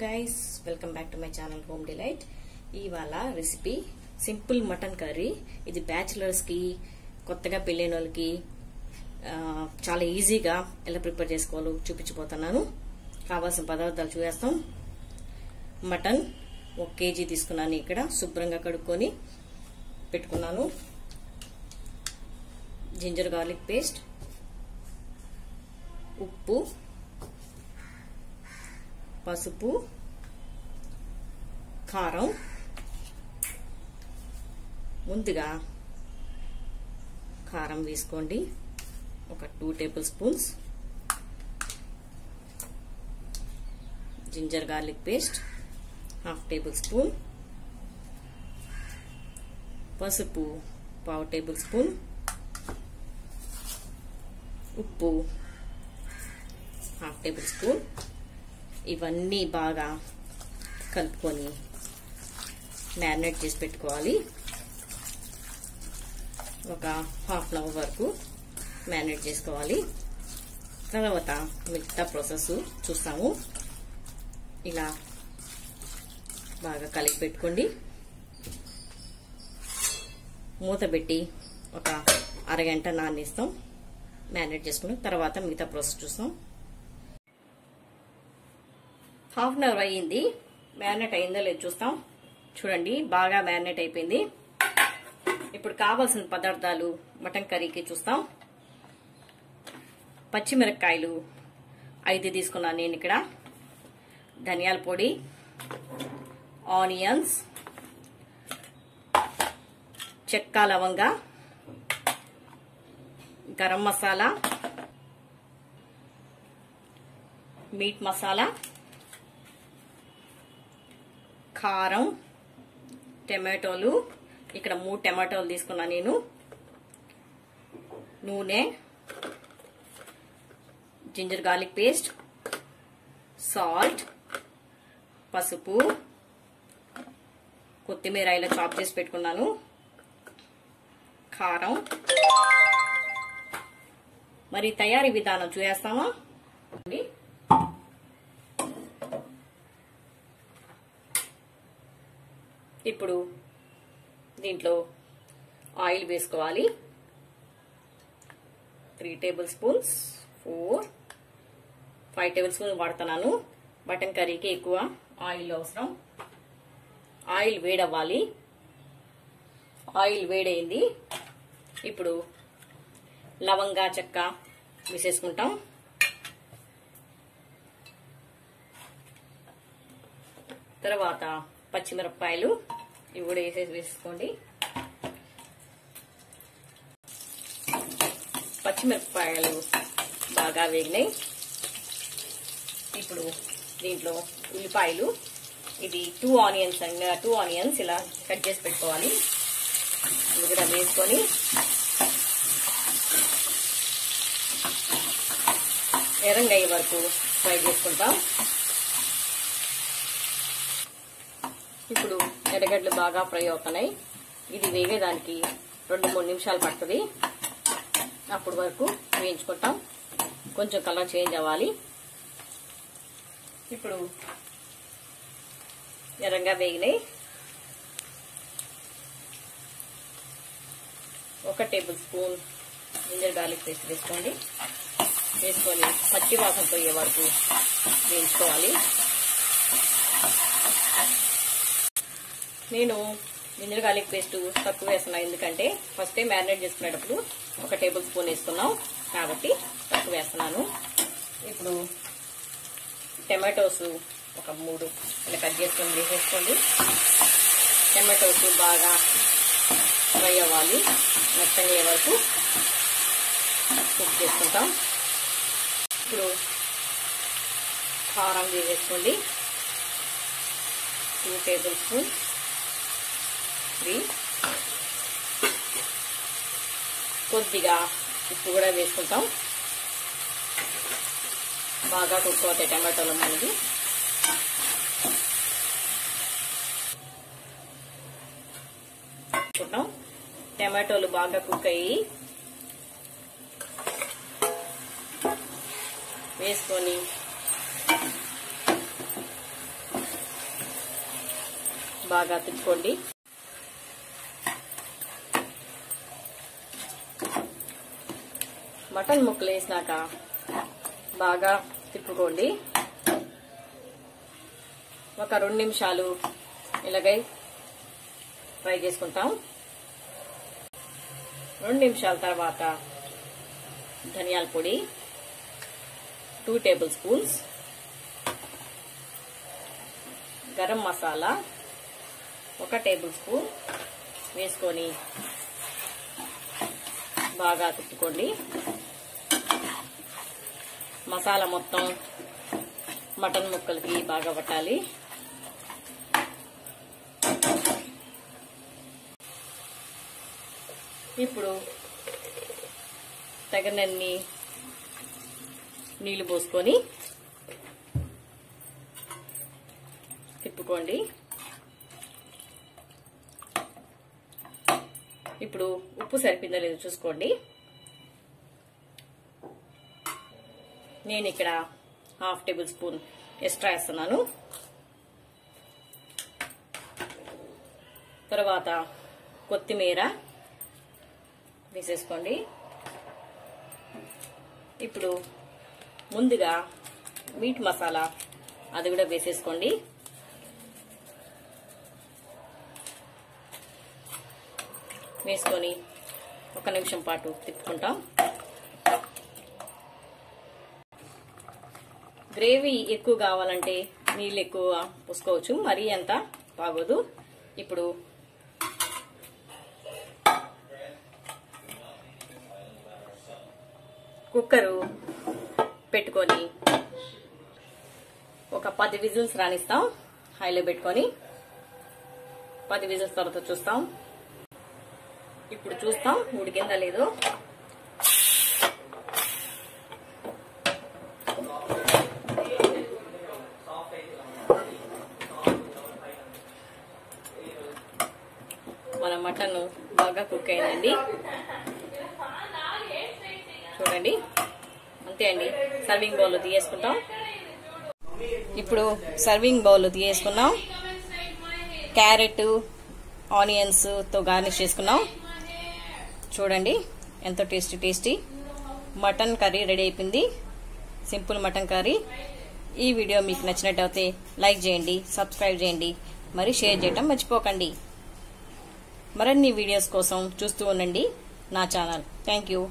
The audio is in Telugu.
Guys welcome back to my channel home delight. इवाला रेसिपी सिंपल मटन करी। इदी बैचलर्स की కొత్తగా పెళ్ళైనోళ్ళకి చాలా ఈజీగా ఎలా ప్రిపేర్ చేసుకోవాలో చూపించబోతున్నాను। కావాల్సిన పదార్థాలు చూస్తాం। మటన్ 1 కేజీ తీసుకున్నాను। ఇక్కడ శుభ్రంగా కడుక్కొని పెట్టుకున్నాను। జింజర్ గార్లిక్ పేస్ట్, ఉప్పు, పసుపు, కారం। ముందుగా కారం వేసుకోండి, ఒక 2 table spoons. Ginger garlic paste ½ table spoon, పసుపు ½ టేబుల్ స్పూన్, ఉప్పు ½ టేబుల్ స్పూన్। ఇవన్నీ బాగా కలుపుకొని మ్యారినేట్ చేసి పెట్టుకోవాలి। ఒక హాఫ్ అవర్ వరకు మ్యారినేట్ చేసుకోవాలి। తర్వాత మిగతా ప్రాసెస్ చూస్తాము। ఇలా బాగా కలిపి పెట్టుకోండి। మూత పెట్టి ఒక అరగంట నాననిస్తాం। మ్యారినేట్ చేసుకుని తర్వాత మిగతా ప్రాసెస్ చూస్తాం। హాఫ్ అన్ అవర్ అయింది, మ్యారినేట్ అయిందో లేదో చూస్తాం। చూడండి, బాగా మ్యారినేట్ అయిపోయింది। ఇప్పుడు కావాల్సిన పదార్థాలు మటన్ కర్రీకి చూస్తాం। పచ్చిమిరపకాయలు 5 తీసుకున్నాను నేను ఇక్కడ। ధనియాల పొడి, ఆనియన్స్, చెక్క లవంగ, గరం మసాలా, మీట్ మసాలా, కారం, టమాటోలు। ఇక్కడ 3 టమాటోలు తీసుకున్నా నేను। నూనె, జింజర్ గార్లిక్ పేస్ట్, సాల్ట్, పసుపు, కొత్తిమీర ఇలా చాప్ చేసి పెట్టుకున్నాను, కారం। మరి తయారీ విధానం చూస్తామా। ఇప్పుడు దీంట్లో ఆయిల్ వేసుకోవాలి। 3 టేబుల్ స్పూన్స్, 5 టేబుల్ స్పూన్ వాడుతున్నాను। మటన్ కర్రీకి ఎక్కువ ఆయిల్ అవసరం। ఆయిల్ వేడవ్వాలి। ఆయిల్ వేడైంది, ఇప్పుడు లవంగా చెక్క వేసేసుకుంటాం। తర్వాత పచ్చిమిరపకాయలు ఇవి కూడా వేసేసుకోండి। పచ్చిమిరపకాయలు బాగా వేగినాయి। ఇప్పుడు దీంట్లో ఉల్లిపాయలు, ఇది 2 ఆనియన్స్ అండి। 2 ఆనియన్స్ ఇలా కట్ చేసి పెట్టుకోవాలి, ఇవి కూడా వేసుకొని ఎర్రగా అయ్యే వరకు ఫ్రై చేసుకుంటాం। ఇప్పుడు ఎర్రగడ్డలు బాగా ఫ్రై అవుతున్నాయి। ఇది వేగేదానికి 2-3 నిమిషాలు పడుతుంది, అప్పటి వరకు వేయించుకుంటాం। కొంచెం కలర్ చేంజ్ అవ్వాలి। ఇప్పుడు ఎర్రగా వేగినాయి। 1 table spoon ginger garlic paste వేసుకోండి, వేసుకొని పచ్చి వాసన పోయే వరకు వేయించుకోవాలి। నేను జింజర్ గార్లిక్ పేస్ట్ తక్కువ వేస్తున్నా, ఎందుకంటే ఫస్టే మ్యారినేట్ చేసుకునేటప్పుడు 1 టేబుల్ స్పూన్ వేసుకున్నాం కాబట్టి తక్కువ వేస్తున్నాను। ఇప్పుడు టమాటోస్ ఒక 3 ఇలా కట్ చేసుకొని వేసేసుకోండి। టమాటోస్ బాగా ఫ్రై అవ్వాలి, మెత్తగా వరకు కుక్ చేసుకుంటాం। ఇప్పుడు కారం వేసేసుకోండి, 2 టేబుల్ స్పూన్, 3, కొద్దిగా ఉప్పు కూడా వేసుకుంటాం। బాగా కుక్ అవుతాయి టమాటోలు మనకి। టమాటోలు బాగా కుక్ అయ్యి వేసుకొని బాగా తిప్పుకోండి. మటన్ ముక్కలు వేసినాక బాగా తిప్పుకోండి. ఒక 2 నిమిషాలు ఇలాగై ఫ్రై చేసుకుంటాం. 2 నిమిషాల తర్వాత ధనియాల పొడి 2 table spoons, garam masala 1 table spoon వేసుకొని బాగా తిప్పుకోండి. మసాలా మొత్తం మటన్ ముక్కలకి బాగా పట్టాలి. ఇప్పుడు తగినన్ని నీళ్లు పోసుకొని తిప్పుకోండి. ఇప్పుడు ఉప్పు సరిపోయిందా లేదో చూసుకోండి. నేను ఇక్కడ 1/2 టేబుల్ స్పూన్ ఎక్స్ట్రా వేస్తున్నాను. తర్వాత కొత్తిమీర వేసేసుకోండి. ఇప్పుడు ముందుగా మీట్ మసాలా అది కూడా వేసేసుకోండి. వేసుకొని 1 నిమిషం పాటు తిప్పుకుంటాం. గ్రేవీ ఎక్కువ కావాలంటే నీళ్ళు ఎక్కువ పోసుకోవచ్చు, మరీ అంత బాగోదు. ఇప్పుడు కుక్కరు పెట్టుకొని ఒక 10 విజిల్స్ రానిస్తాం. హైలో పెట్టుకొని 10 విజిల్స్ తర్వాత చూస్తాం. ఇప్పుడు చూస్తాం ఉడికిందా లేదో. మన మటన్ బాగా కుక్ అయిందండి, చూడండి. అంతే అండి, సర్వింగ్ బౌల్ లో తీయేసుకుంటాం. ఇప్పుడు సర్వింగ్ బౌల్ లో తీయేసుకున్నాం. క్యారెట్, ఆనియన్స్ తో గార్నిష్ చేసుకున్నాం. చూడండి ఎంతో టేస్టీ మటన్ కర్రీ రెడీ అయిపోయింది. Simple mutton curry. ఈ వీడియో మీకు నచ్చినట్టయితే లైక్ చేయండి, సబ్స్క్రైబ్ చేయండి, మరి షేర్ చేయడం మర్చిపోకండి. మరిన్ని వీడియోస్ కోసం చూస్తూ ఉండండి నా ఛానల్. థ్యాంక్